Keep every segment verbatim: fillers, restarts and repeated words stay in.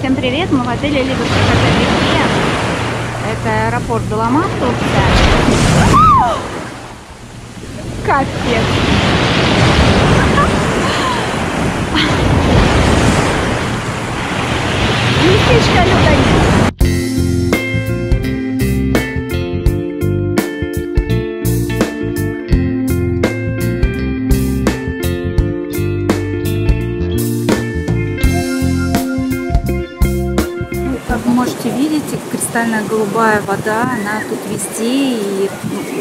Всем привет! Мы в отеле Liberty Hotels Lykia. Это аэропорт Даламан, Турция. Капец! Местечко лютое. Кристальная голубая вода, она тут везде, и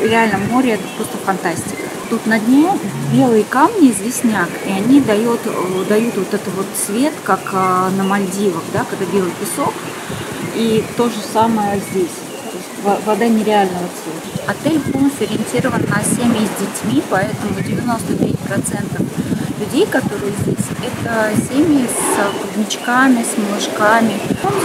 реально море — это просто фантастика. Тут на дне белые камни, известняк, и они дают, дают вот этот вот цвет, как на Мальдивах, да, когда белый песок, и то же самое здесь. Вода нереального цвета. Отель полностью ориентирован на семьи с детьми, поэтому девяносто пять процентов людей, которые здесь, это семьи с клубничками, с малышками.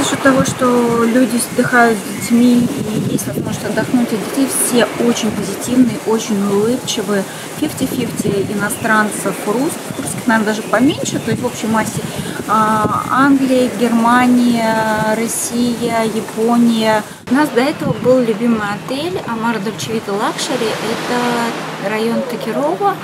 За счет того, что люди отдыхают с детьми и есть возможность отдохнуть от детей, все очень позитивные, очень улыбчивые. пятьдесят на пятьдесят иностранцев, русских, русских, наверное, даже поменьше, то есть в общей массе Англия, Германия, Россия, Япония. У нас до этого был любимый отель Amara Dolce Vita Luxury, это район Токерова.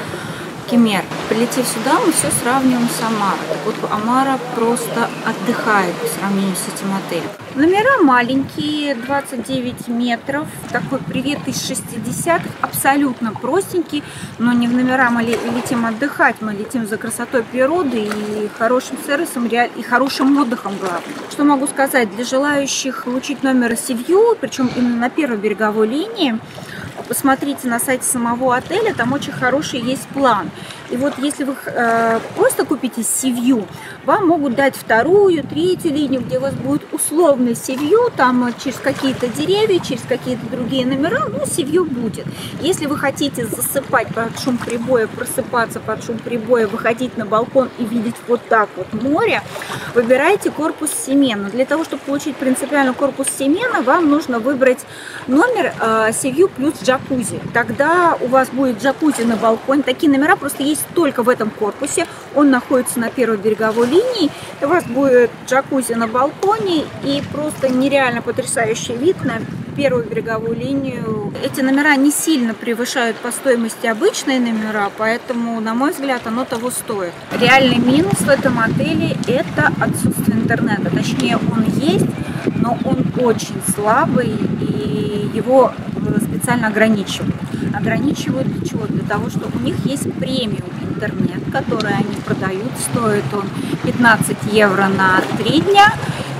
Пример. Прилетев сюда, мы все сравниваем с Амарой. Так вот, Амара просто отдыхает по сравнению с этим отелем. Номера маленькие, двадцать девять метров. Такой привет из шестидесятых, абсолютно простенький. Но не в номера мы летим отдыхать, мы летим за красотой природы и хорошим сервисом, и хорошим отдыхом, главное. Что могу сказать? Для желающих получить номер с вью, причем именно на первой береговой линии, посмотрите на сайте самого отеля, там очень хороший есть план. И вот если вы э, просто купите си вью, вам могут дать вторую, третью линию, где у вас будет условный си вью, там через какие-то деревья, через какие-то другие номера, ну, си вью будет. Если вы хотите засыпать под шум прибоя, просыпаться под шум прибоя, выходить на балкон и видеть вот так вот море, выбирайте корпус Семена. Для того, чтобы получить принципиально корпус Семена, вам нужно выбрать номер э, си вью плюс джакузи. Тогда у вас будет джакузи на балконе. Такие номера просто есть только в этом корпусе, он находится на первой береговой линии, у вас будет джакузи на балконе и просто нереально потрясающий вид на первую береговую линию. Эти номера не сильно превышают по стоимости обычные номера, поэтому, на мой взгляд, оно того стоит. Реальный минус в этом отеле — это отсутствие интернета, точнее он есть, но он очень слабый, и его специально ограничивают. Ограничивают для чего? Для того, что у них есть премиум интернет, который они продают. Стоит он пятнадцать евро на три дня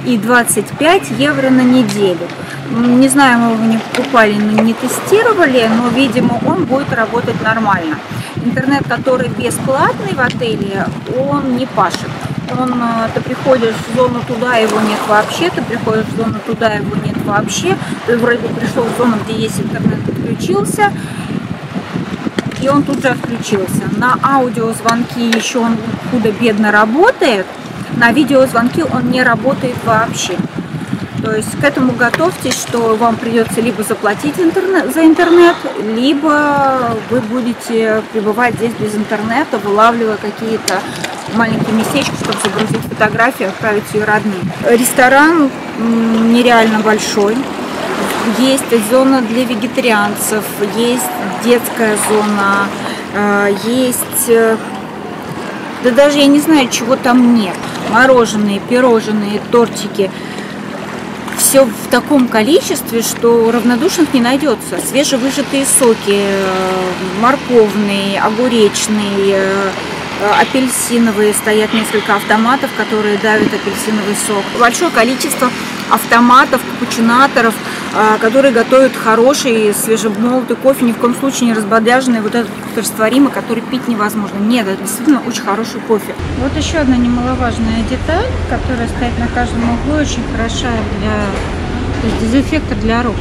и двадцать пять евро на неделю. Не знаю, мы его не покупали, не тестировали, но, видимо, он будет работать нормально. Интернет, который бесплатный в отеле, он не пашет. Он, ты приходишь в зону туда, его нет вообще, ты приходишь в зону туда, его нет вообще, ты вроде пришел в зону, где есть интернет, отключился, и он тут же отключился. На аудиозвонки еще он худо-бедно работает, на видеозвонки он не работает вообще. То есть к этому готовьтесь, что вам придется либо заплатить интернет, за интернет, либо вы будете пребывать здесь без интернета, вылавливая какие-то маленькие местечки, чтобы загрузить фотографию, отправить ее родным. Ресторан нереально большой. Есть зона для вегетарианцев, есть детская зона, есть... Да даже я не знаю, чего там нет. Мороженое, пирожные, тортики. Все в таком количестве, что равнодушных не найдется. Свежевыжатые соки, морковные, огуречные, апельсиновые. Стоят несколько автоматов, которые давят апельсиновый сок. Большое количество автоматов, капучинаторов, которые готовят хороший свежемолотый кофе, ни в коем случае не разбодяженный вот этот растворимый, который пить невозможно. Нет, это действительно очень хороший кофе. Вот еще одна немаловажная деталь, которая стоит на каждом углу, очень хороша для, то есть, дезинфектор для рук.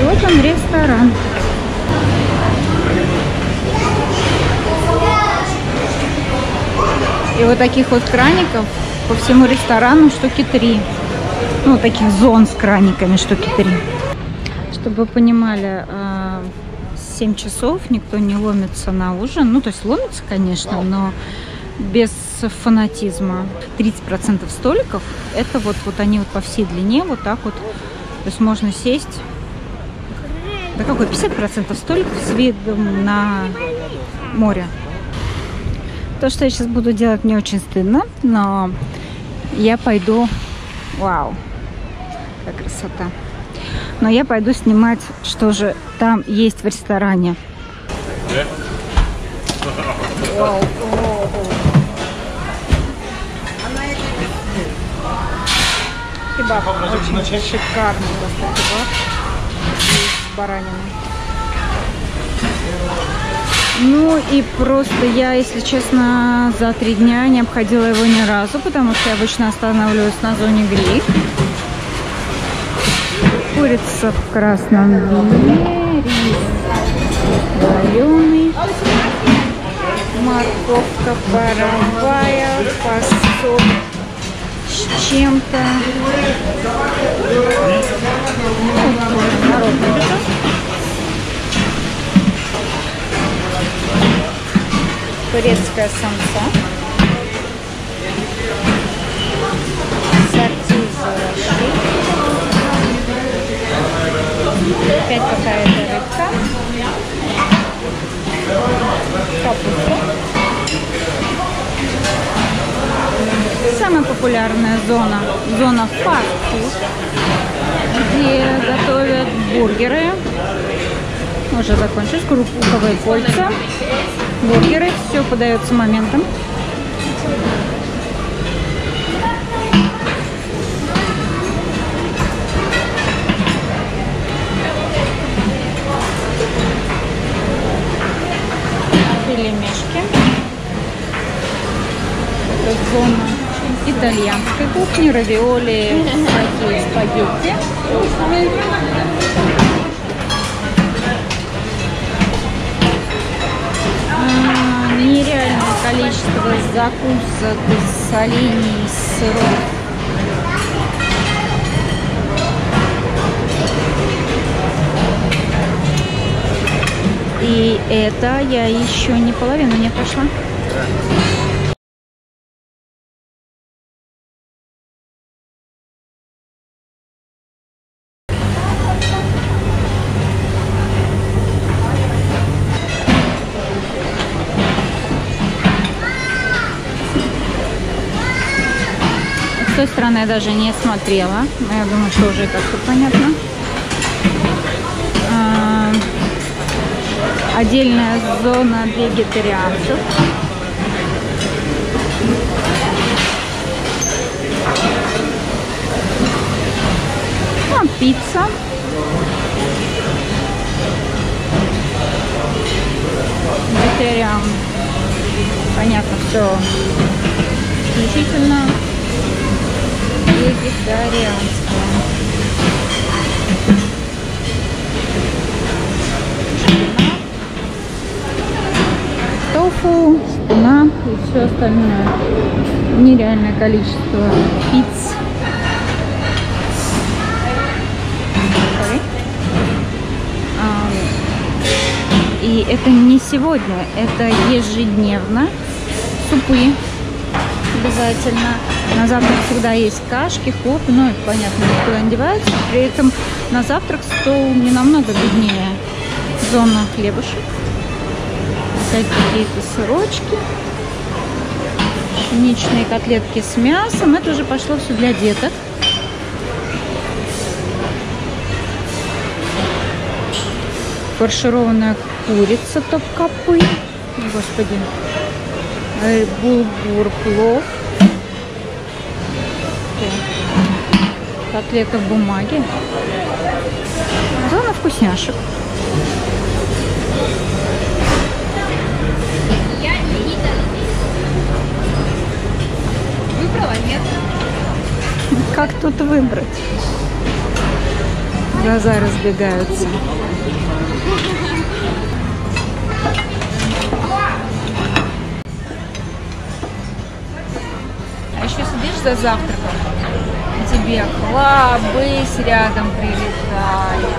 И вот он, ресторан. И вот таких вот краников по всему ресторану штуки три. Ну, таких зон с краниками штуки три. Чтобы вы понимали, семь часов никто не ломится на ужин. Ну, то есть ломится, конечно, но без фанатизма. тридцать процентов столиков, это вот, вот они вот по всей длине, вот так вот. То есть можно сесть, да какой, пятьдесят процентов столиков с видом на море. То, что я сейчас буду делать, мне очень стыдно, но я пойду... Вау, какая красота. Но я пойду снимать, что же там есть в ресторане. Вау. Кебаб очень шикарный просто кебаб с бараниной. Ну и просто я, если честно, за три дня не обходила его ни разу, потому что я обычно останавливаюсь на зоне гриль. Курица в красном вине, рис вареный, морковка паровая, фасоль с чем-то. Турецкая самса, сорти из овощей, опять какая-то рыбка, капуста. Самая популярная зона, зона фастфуд, где готовят бургеры. Уже закончились круповые кольца. Бургеры, все подается моментом. Пельмешки. Это зона итальянской кухни, равиоли, всякие спагетти. Нереальное количество закусок, солений, сыров. И это я еще не половину не прошла. С той стороны я даже не смотрела, но я думаю, что уже и так все понятно. Отдельная зона вегетарианцев. Ну, пицца. Вегетариан. Понятно, все исключительно вегетарианская. Тофу, шпинат и все остальное. Нереальное количество пиц. И это не сегодня, это ежедневно. Супы обязательно. На завтрак всегда есть кашки, хлоп, ну это понятно, никуда не девается. При этом на завтрак стол не намного беднее. Зона хлебушек, какие-то сырочки, пшеничные котлетки с мясом. Это уже пошло все для деток. Фаршированная курица топ-капы. Господи. Булгур плов. Котлета в бумаге. Зона вкусняшек. Выбрала, нет? Как тут выбрать? Глаза разбегаются. А еще сидишь за завтраком, тебе хлопы с рядом прилетали.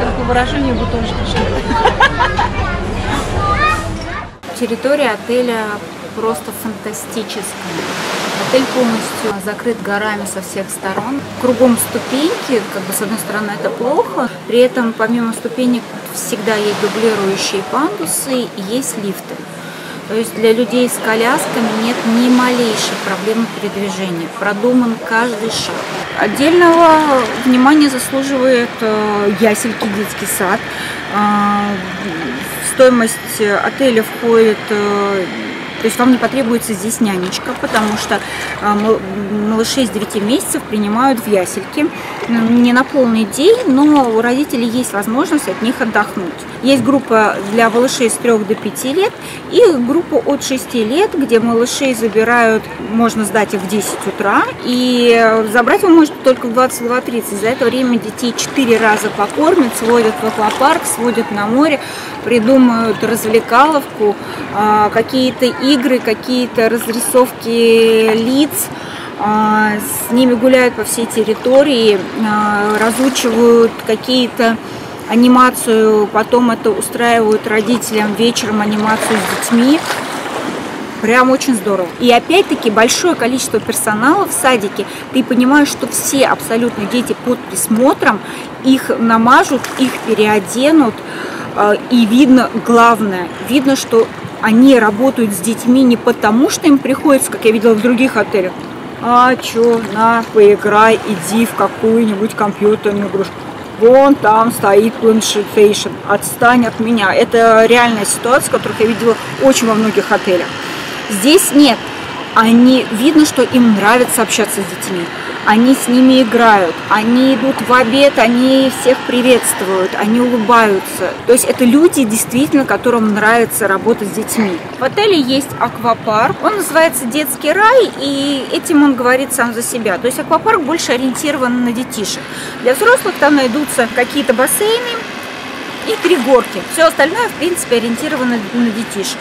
Только выражение бутончика, что ли. Территория отеля просто фантастическая. Отель полностью закрыт горами со всех сторон. Кругом ступеньки, как бы с одной стороны это плохо, при этом помимо ступенек всегда есть дублирующие пандусы и есть лифты. То есть для людей с колясками нет ни малейшей проблемы передвижения. Продуман каждый шаг. Отдельного внимания заслуживает ясельки, детский сад. В стоимость отеля входит... То есть вам не потребуется здесь нянечка, потому что малышей с девяти месяцев принимают в ясельке. Не на полный день, но у родителей есть возможность от них отдохнуть. Есть группа для малышей с трёх до пяти лет и группа от шести лет, где малышей забирают, можно сдать их в десять утра. И забрать его можно только в двадцать два тридцать. За это время детей четыре раза покормят, сводят в аквапарк, сводят на море, придумают развлекаловку, какие-то игры, какие-то разрисовки лиц, с ними гуляют по всей территории, разучивают какие-то анимацию, потом это устраивают родителям вечером анимацию с детьми. Прям очень здорово. И опять-таки большое количество персонала в садике. Ты понимаешь, что все абсолютно дети под присмотром, их намажут, их переоденут, и видно главное, видно, что они работают с детьми не потому, что им приходится, как я видела в других отелях, а чё, на, поиграй, иди в какую-нибудь компьютерную игрушку. Вон там стоит планшетейшн, отстань от меня. Это реальная ситуация, которую я видела очень во многих отелях. Здесь нет. Они, видно, что им нравится общаться с детьми. Они с ними играют, они идут в обед, они всех приветствуют, они улыбаются. То есть это люди, действительно, которым нравится работать с детьми. В отеле есть аквапарк. Он называется «Детский рай», и этим он говорит сам за себя. То есть аквапарк больше ориентирован на детишек. Для взрослых там найдутся какие-то бассейны и три горки. Все остальное, в принципе, ориентировано на детишек.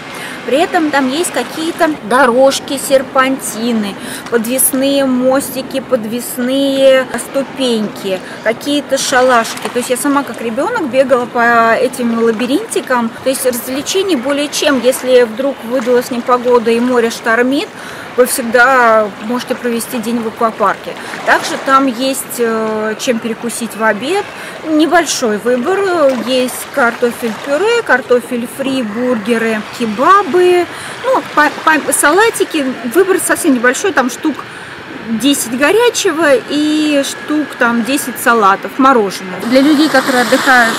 При этом там есть какие-то дорожки, серпантины, подвесные мостики, подвесные ступеньки, какие-то шалашки. То есть я сама как ребенок бегала по этим лабиринтикам. То есть развлечений более чем. Если вдруг выдалась непогода и море штормит, вы всегда можете провести день в аквапарке. Также там есть чем перекусить в обед. Небольшой выбор. Есть картофель-пюре, картофель-фри, бургеры, кебабы. Ну, по -по салатики. Выбор совсем небольшой. Там штук десять горячего и штук там десять салатов, мороженое. Для людей, которые отдыхают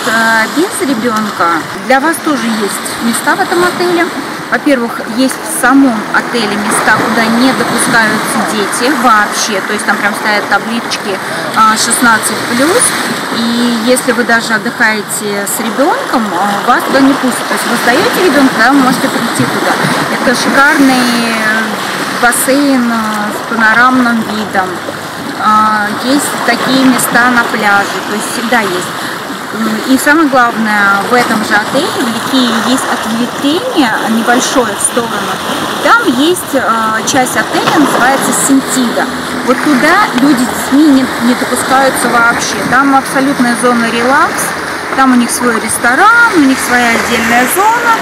без ребенка, для вас тоже есть места в этом отеле. Во-первых, есть в самом отеле места, куда не допускаются дети вообще. То есть там прям стоят таблички шестнадцать плюс. И если вы даже отдыхаете с ребенком, вас туда не пустят. То есть вы сдаете ребенка, да, вы можете прийти туда. Это шикарный бассейн с панорамным видом. Есть такие места на пляже. То есть всегда есть. И самое главное, в этом же отеле, в Ликии, есть ответвление небольшое в сторону. Там есть э, часть отеля, называется Сентидо. Вот туда люди с детьми не, не допускаются вообще. Там абсолютная зона релакс, там у них свой ресторан, у них своя отдельная зона.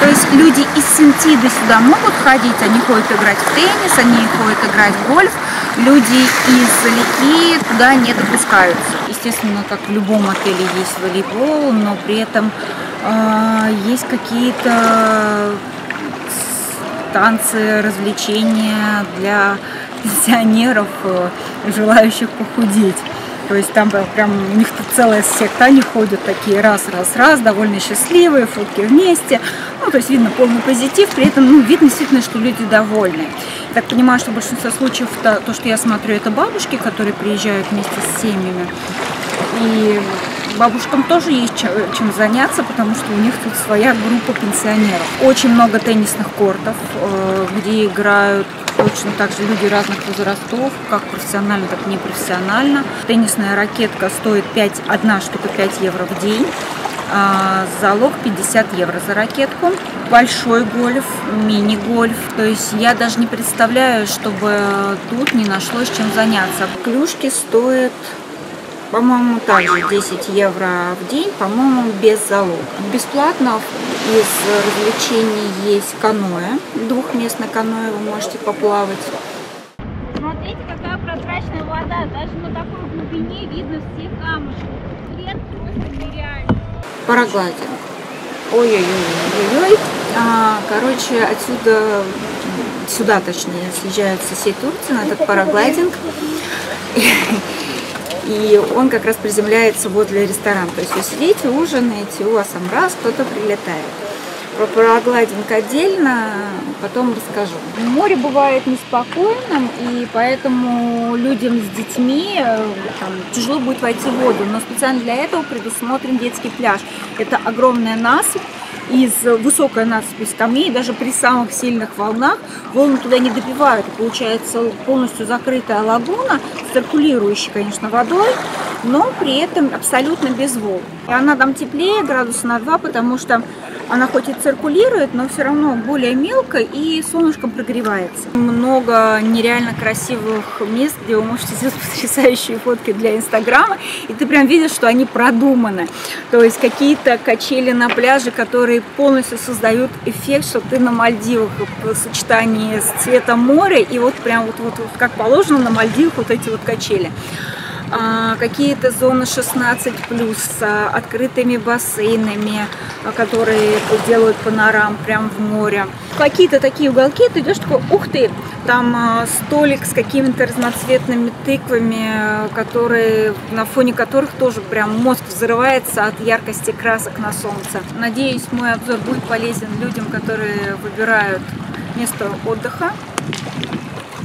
То есть люди из Сентидо сюда могут ходить, они ходят играть в теннис, они ходят играть в гольф. Люди из Ликии туда не допускаются. Естественно, как в любом отеле есть волейбол, но при этом э, есть какие-то танцы, развлечения для пенсионеров, э, желающих похудеть. То есть там прям у них тут целая секта, они ходят такие раз-раз-раз, довольно счастливые, фотки вместе. Ну, то есть видно полный позитив, при этом ну, видно действительно, что люди довольны. Я так понимаю, что в большинстве случаев то, то, что я смотрю, это бабушки, которые приезжают вместе с семьями. И бабушкам тоже есть чем, чем заняться, потому что у них тут своя группа пенсионеров. Очень много теннисных кортов, где играют точно так же люди разных возрастов, как профессионально, так и непрофессионально. Теннисная ракетка стоит одна штука пять евро в день, залог пятьдесят евро за ракетку. Большой гольф, мини-гольф. То есть я даже не представляю, чтобы тут не нашлось чем заняться. Клюшки стоят... по-моему, также десять евро в день, по-моему, без залога. Бесплатно из развлечений есть каноэ, двухместное каноэ, вы можете поплавать. Смотрите, какая прозрачная вода, даже на такой глубине видно все камушки. Цвет просто нереальный. Парагладинг. Ой-ой-ой-ой-ой. А, короче, отсюда, сюда точнее, съезжаются всей Турции на этот параглайдинг. И он как раз приземляется возле ресторана. То есть вы сидите, ужинаете, у вас там раз кто-то прилетает. Про парагладинг отдельно потом расскажу. Море бывает неспокойным, и поэтому людям с детьми там тяжело будет войти в воду. Но специально для этого предусмотрен детский пляж. Это огромная насыпь, из высокой насыпи из камней, даже при самых сильных волнах волны туда не добивают. Получается полностью закрытая лагуна с циркулирующей, конечно, водой, но при этом абсолютно без волн. И она там теплее градуса на два, потому что она хоть и циркулирует, но все равно более мелко и солнышком прогревается. Много нереально красивых мест, где вы можете сделать потрясающие фотки для Инстаграма. И ты прям видишь, что они продуманы. То есть какие-то качели на пляже, которые полностью создают эффект, что ты на Мальдивах в сочетании с цветом моря. И вот прям вот, вот, вот как положено на Мальдивах вот эти вот качели. Какие-то зоны шестнадцать плюс с открытыми бассейнами, которые делают панорам прям в море. Какие-то такие уголки, ты идешь такой, ух ты, там столик с какими-то разноцветными тыквами, которые, на фоне которых тоже прям мозг взрывается от яркости красок на солнце. Надеюсь, мой обзор будет полезен людям, которые выбирают место отдыха.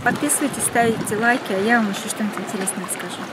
Подписывайтесь, ставите лайки, а я вам еще что-нибудь интересное расскажу.